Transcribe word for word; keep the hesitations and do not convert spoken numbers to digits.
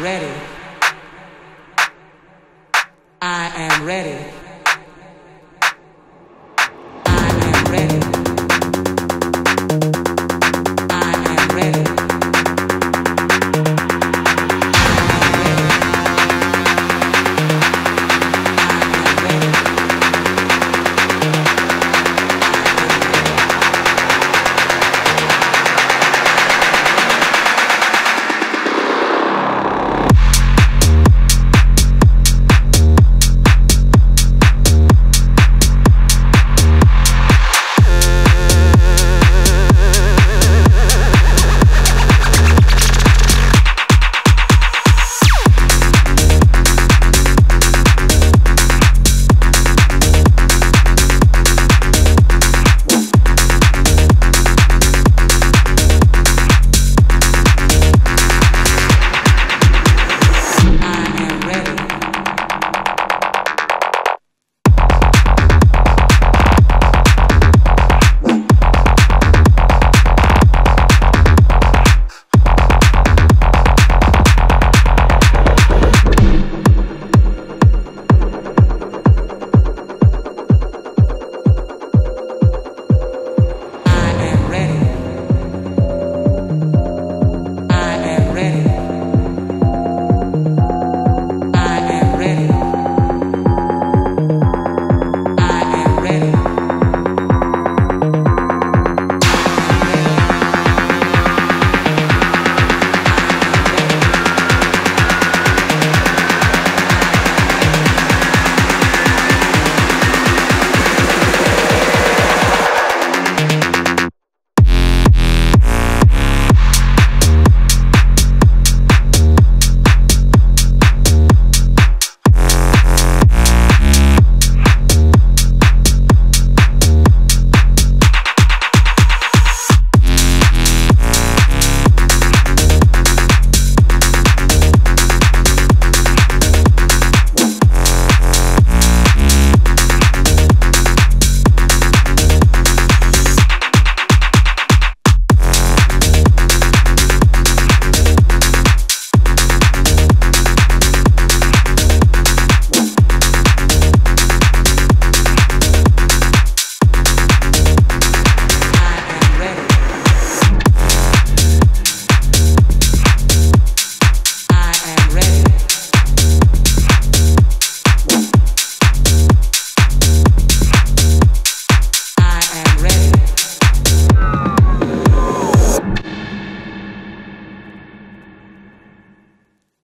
am ready. I am ready.